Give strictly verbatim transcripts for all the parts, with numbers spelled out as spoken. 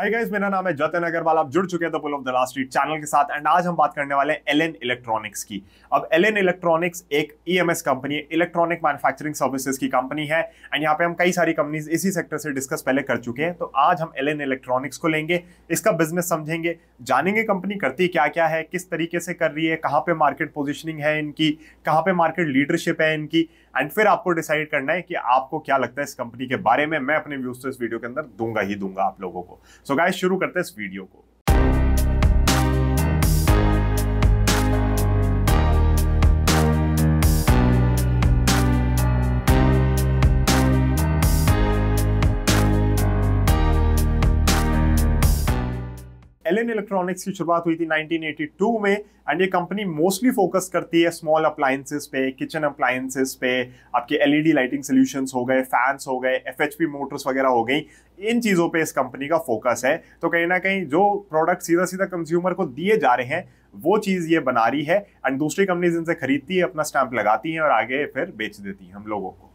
Hi guys, मेरा नाम है जतन अग्रवाल। आप जुड़ चुके हैं the pull of the last street channel के साथ एंड आज हम बात करने वाले हैं एलिन इलेक्ट्रॉनिक्स की। अब एलिन इलेक्ट्रॉनिक्स एक ईएमएस कंपनी है, इलेक्ट्रॉनिक मैन्युफैक्चरिंग सर्विसेज की कंपनी है एंड यहाँ पे हम कई सारी कंपनीज इसी सेक्टर से डिस्कस पहले कर चुके हैं। तो आज हम एलिन इलेक्ट्रॉनिक्स को लेंगे, इसका बिजनेस समझेंगे, जानेंगे कंपनी करती क्या क्या है, किस तरीके से कर रही है, कहाँ पे मार्केट पोजिशनिंग है इनकी, कहाँ पे मार्केट लीडरशिप है इनकी एंड फिर आपको डिसाइड करना है कि आपको क्या लगता है इस कंपनी के बारे में। मैं अपने व्यूज तो इस वीडियो के अंदर दूंगा ही दूंगा आप लोगों को। सो गाइस, शुरू करते हैं इस वीडियो को। एलिन इलेक्ट्रॉनिक्स की शुरुआत हुई थी नाइनटीन एटी टू में एंड ये कंपनी मोस्टली फोकस करती है स्मॉल अप्लायंसेस पे, किचन अप्लायंसेस पे, आपके एलईडी लाइटिंग सॉल्यूशंस हो गए, फैंस हो गए, एफएचपी मोटर्स वगैरह हो गई, इन चीज़ों पे इस कंपनी का फोकस है। तो कहीं ना कहीं जो प्रोडक्ट सीधा सीधा कंज्यूमर को दिए जा रहे हैं वो चीज़ ये बना रही है एंड दूसरी कंपनीज इनसे खरीदती है, अपना स्टैंप लगाती हैं और आगे फिर बेच देती हैं हम लोगों को।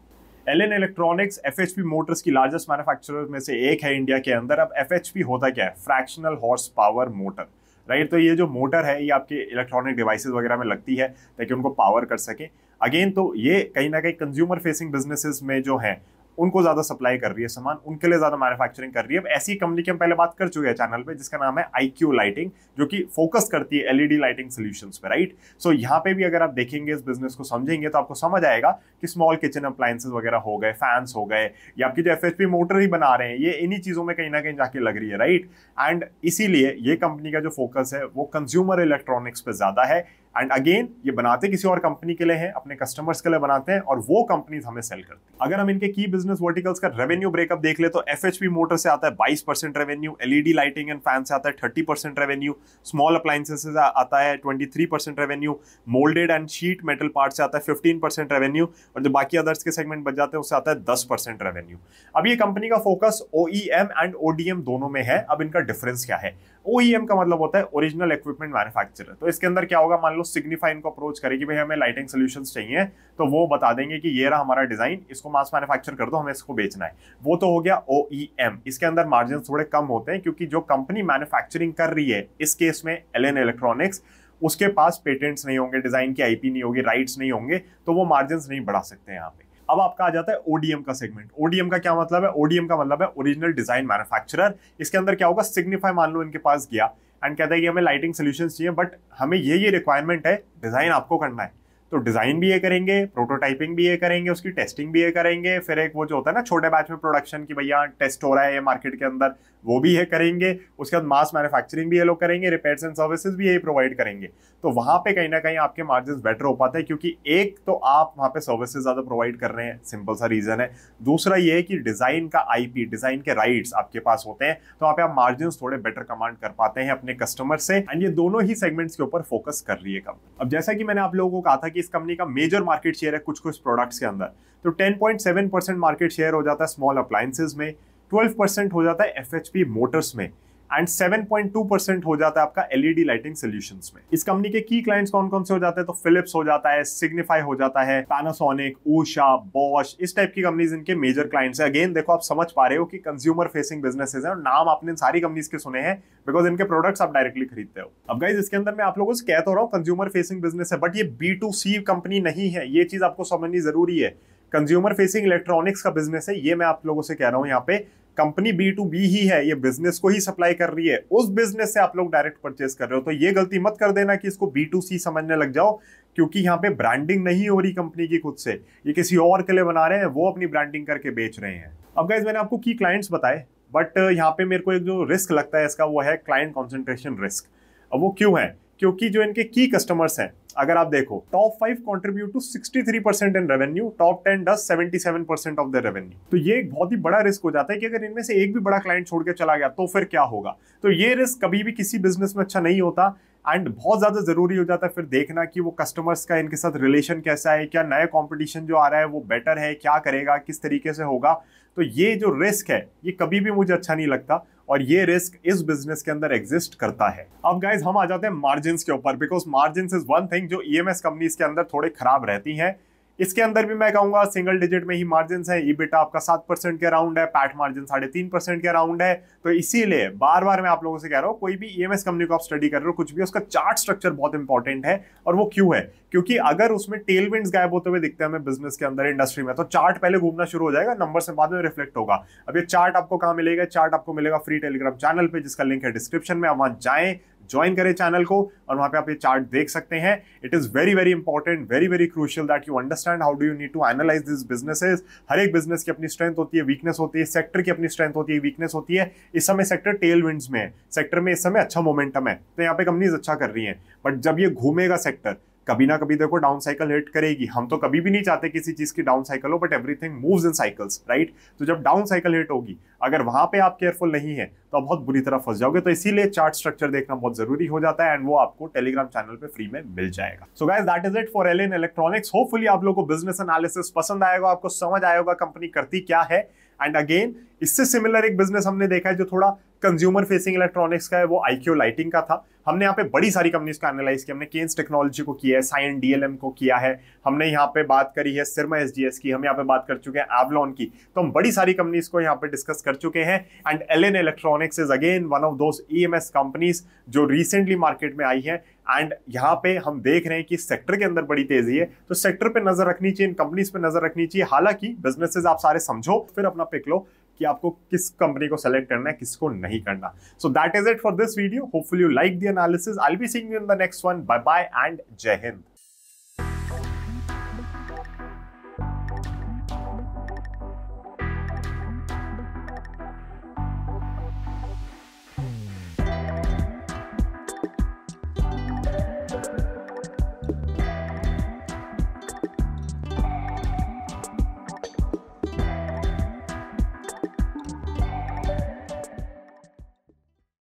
एलिन इलेक्ट्रॉनिक्स एफएचपी मोटर्स की लार्जेस्ट मैन्युफैक्चरर में से एक है इंडिया के अंदर। अब एफएचपी होता क्या है? Fractional horse power motor, right. तो ये जो मोटर है ये आपके इलेक्ट्रॉनिक डिवाइसेस वगैरह में लगती है ताकि उनको पावर कर सके। अगेन तो ये कहीं ना कहीं कंज्यूमर फेसिंग बिजनेसेस में जो हैं उनको ज़्यादा सप्लाई कर रही है सामान, उनके लिए ज़्यादा मैन्युफैक्चरिंग कर रही है। अब ऐसी कंपनी की हम पहले बात कर चुके हैं चैनल पे जिसका नाम है आई क्यू लाइटिंग, जो कि फोकस करती है एलईडी लाइटिंग सॉल्यूशंस पे, राइट। सो यहाँ पे भी अगर आप देखेंगे, इस बिजनेस को समझेंगे तो आपको समझ आएगा कि स्मॉल किचन अप्लायंसेज वगैरह हो गए, फैंस हो गए, या आपकी जो एफ एच पी मोटर ही बना रहे हैं ये इन्हीं चीज़ों में कहीं ना कहीं जाके लग रही है, राइट। एंड इसीलिए ये कंपनी का जो फोकस है वो कंज्यूमर इलेक्ट्रॉनिक्स पर ज़्यादा है एंड अगेन ये बनाते किसी और कंपनी के लिए हैं, अपने कस्टमर्स के लिए बनाते हैं और वो कंपनीज हमें सेल करती हैं। अगर हम इनके की बिजनेस वर्टिकल्स का रेवेन्यू ब्रेकअप देख ले तो एफएचपी मोटर से आता है बाईस percent revenue, LED lighting and fan से आता है तीस परसेंट रेवेन्यू, स्मॉल अप्लायंसेस से आता है तेईस percent revenue, moulded and sheet metal part से आता है पंद्रह परसेंट रेवेन्यू और जो बाकी अदर्स के सेगमेंट बच जाते हैं उससे आता है दस परसेंट रेवेन्यू। अब ये कंपनी का फोकस ओईएम एंड ओडीएम दोनों में है। अब इनका डिफरेंस क्या है? ओईएम का मतलब होता है ओरिजिनल इक्विपमेंट मैन्युफैक्चरर। तो इसके अंदर क्या होगा, मान लो सिग्निफाई इनको अप्रोच करे कि भाई हमें लाइटिंग सॉल्यूशंस चाहिए तो वो बता देंगे कि ये रहा हमारा डिजाइन, इसको मास मैन्युफैक्चर कर दो, हमें इसको बेचना है। वो तो हो गया ओईएम। इसके अंदर मार्जिन थोड़े कम होते हैं क्योंकि जो कंपनी मैन्युफैक्चरिंग कर रही है, इस केस में एलिन इलेक्ट्रॉनिक्स, उसके पास पेटेंट्स नहीं होंगे, डिजाइन की आईपी नहीं होगी, राइट्स नहीं होंगे, तो वो मार्जिन नहीं बढ़ा सकते यहाँ पे। अब आपका आ जाता है ओडीएम का सेगमेंट। ओडीएम का क्या मतलब है? ओडीएम का मतलब है ओरिजिनल डिजाइन मैन्युफैक्चरर। इसके अंदर क्या होगा, सिग्निफाई मान लो इनके पास गया एंड कहता है कि हमें लाइटिंग सॉल्यूशंस चाहिए बट हमें ये ये रिक्वायरमेंट है, डिजाइन आपको करना है। तो डिजाइन भी ये करेंगे, प्रोटोटाइपिंग भी ये करेंगे, उसकी टेस्टिंग भी ये करेंगे, फिर एक वो जो होता है ना छोटे बैच में प्रोडक्शन की भैया टेस्ट हो रहा है ये मार्केट के अंदर, वो भी ये करेंगे, उसके बाद मास मैन्युफैक्चरिंग भी ये लोग करेंगे, रिपेयर्स एंड सर्विसेज भी यही प्रोवाइड करेंगे। तो वहाँ पे कहीं ना कहीं आपके मार्जिन बेटर हो पाते हैं क्योंकि एक तो आप वहाँ पे सर्विसेज ज़्यादा प्रोवाइड कर रहे हैं, सिंपल सा रीज़न है। दूसरा ये है कि डिज़ाइन का आईपी, डिज़ाइन के राइट्स आपके पास होते हैं तो वहाँ पे आप मार्जिन थोड़े बेटर कमांड कर पाते हैं अपने कस्टमर से एंड ये दोनों ही सेगमेंट्स के ऊपर फोकस कर रही है कंपनी। अब जैसा कि मैंने आप लोगों को कहा था कि इस कंपनी का मेजर मार्केट शेयर है कुछ कुछ प्रोडक्ट्स के अंदर, तो ten point seven percent market share हो जाता है स्मॉल अप्लायंसेज में, ट्वेल्व परसेंट हो जाता है एफएचपी मोटर्स में and seven point two percent हो जाता है आपका एलईडी लाइटिंग सॉल्यूशंस में। इस कंपनी के की क्लाइंट्स कौन कौन से हो जाते हैं? तो फिलिप्स हो जाता है, सिग्निफाई हो जाता है, पैनासोनिक, ऊषा, बॉश, इस टाइप की कंपनीज इनके मेजर क्लाइंट्स हैं। अगेन देखो, आप समझ पा रहे हो कि कंज्यूमर फेसिंग बिजनेसेस हैं और नाम आपने इन सारी कंपनीज के सुने हैं बिकॉज इनके प्रोडक्ट्स आप डायरेक्टली खरीदते हो। अब गाइज इसके अंदर मैं आप लोगों से कहता रहा हूँ कंज्यूमर फेसिंग बिजनेस है बट ये बी टू सी कंपनी नहीं है, ये चीज आपको समझनी जरूरी है। कंज्यूमर फेसिंग इलेक्ट्रॉनिक्स का बिजनेस है ये मैं आप लोगों से कह रहा हूँ, यहाँ पे कंपनी बी टू बी ही है, ये बिजनेस को ही सप्लाई कर रही है, उस बिजनेस से आप लोग डायरेक्ट परचेस कर रहे हो। तो ये गलती मत कर देना कि इसको बी टू सी समझने लग जाओ क्योंकि यहाँ पे ब्रांडिंग नहीं हो रही कंपनी की खुद से, ये किसी और के लिए बना रहे हैं, वो अपनी ब्रांडिंग करके बेच रहे हैं। अब गाइस मैंने आपको की क्लाइंट्स बताए बट यहाँ पे मेरे को एक जो रिस्क लगता है इसका वो है क्लाइंट कॉन्सेंट्रेशन रिस्क। अब वो क्यों है? क्योंकि जो इनके की कस्टमर्स हैं, अगर आप देखो top five contribute to sixty three percent in revenue, top ten does seventy seven percent of the revenue. तो ये एक बहुत ही बड़ा रिस्क हो जाता है कि अगर इनमें से एक भी बड़ा क्लाइंट छोड़ के चला गया तो फिर क्या होगा। तो ये रिस्क कभी भी किसी बिजनेस में अच्छा नहीं होता एंड बहुत ज़्यादा ज़रूरी हो जाता है फिर देखना कि वो कस्टमर्स का इनके साथ रिलेशन कैसा है, क्या नया कंपटीशन जो आ रहा है वो बेटर है, क्या करेगा, किस तरीके से होगा। तो ये जो रिस्क है ये कभी भी मुझे अच्छा नहीं लगता और ये रिस्क इस बिजनेस के अंदर एग्जिस्ट करता है। अब गाइज हम आ जाते हैं मार्जिन के ऊपर because margin is one thing जो ईएमएस कंपनीज के अंदर थोड़े खराब रहती हैं। इसके अंदर भी मैं कहूँगा सिंगल डिजिट में ही मार्जिन है। ईबिटा आपका सात परसेंट के अराउंड है, पैट मार्जिन साढ़े तीन परसेंट के अराउंड है। तो इसीलिए बार बार मैं आप लोगों से कह रहा हूँ, कोई भी ईएमएस कंपनी को आप स्टडी कर रहे हो कुछ भी, उसका चार्ट स्ट्रक्चर बहुत इंपॉर्टेंट है। और वो क्यों है? क्योंकि अगर उसमें टेलविंड्स गायब होते हुए दिखते हैं हमें बिजनेस के अंदर, इंडस्ट्री में, तो चार्ट पहले घूमना शुरू हो जाएगा, नंबर से बाद में रिफ्लेक्ट होगा। अब ये चार्ट आपको कहाँ मिलेगा? चार्ट आपको मिलेगा फ्री टेलीग्राम चैनल पे, जिसका लिंक है डिस्क्रिप्शन में। आप वहाँ जाएं, ज्वाइन करें चैनल को, और वहाँ पे आप ये चार्ट देख सकते हैं। It is very very important, very very crucial that you understand how do you need to analyse this businesses. हर एक बिजनेस की अपनी स्ट्रेंथ होती है, वीकनेस होती है, सेक्टर की अपनी स्ट्रेंथ होती है, वीकनेस होती है। इस समय सेक्टर टेल विंड्स में है, सेक्टर में इस समय अच्छा मोमेंटम है, तो यहाँ पे कंपनीज अच्छा कर रही है। बट जब ये घूमेगा सेक्टर, कभी ना कभी देखो डाउन साइकिल हिट करेगी। हम तो कभी भी नहीं चाहते किसी चीज़ की डाउन साइकिल हो, but everything moves in cycles, right? तो जब डाउन साइकिल हिट होगी, अगर वहाँ पे आप केयरफुल नहीं है तो आप बहुत बुरी तरह फंस जाओगे। तो इसीलिए चार्ट स्ट्रक्चर देखना बहुत जरूरी हो जाता है, एंड वो आपको टेलीग्राम चैनल पे फ्री में मिल जाएगा। So guys, that is it for Elin electronics. Hopefully आप लोगों को बिजनेस एनालिसिस पसंद आएगा, आपको समझ आएगा कंपनी करती क्या है। एंड अगेन, इससे सिमिलर एक बिजनेस हमने देखा है जो थोड़ा कंज्यूमर फेसिंग इलेक्ट्रॉनिक्स का है, वो आई क्यू लाइटिंग का था। हमने यहाँ पे बड़ी सारी कंपनीज को एनालाइज किया, हमने केन्स टेक्नोलॉजी को किया है, साइन डीएलएम को किया है, हमने यहाँ पे बात करी है सिरमा एसडीएस की, हम यहाँ पे बात कर चुके हैं एवलॉन की। तो हम बड़ी सारी कंपनीज को यहाँ पे डिस्कस कर चुके हैं। And Elin electronics is again one of those EMS companies जो रिसेंटली मार्केट में आई है। एंड यहाँ पे हम देख रहे हैं कि सेक्टर के अंदर बड़ी तेजी है, तो सेक्टर पे नजर रखनी चाहिए, इन कंपनीज पे नजर रखनी चाहिए। हालांकि बिजनेसेस आप सारे समझो, फिर अपना पिक लो कि आपको किस कंपनी को सेलेक्ट करना है, किसको नहीं करना। So that is it for this video. Hopefully you liked the analysis. I'll be seeing you in the next one. Bye-bye and Jai Hind.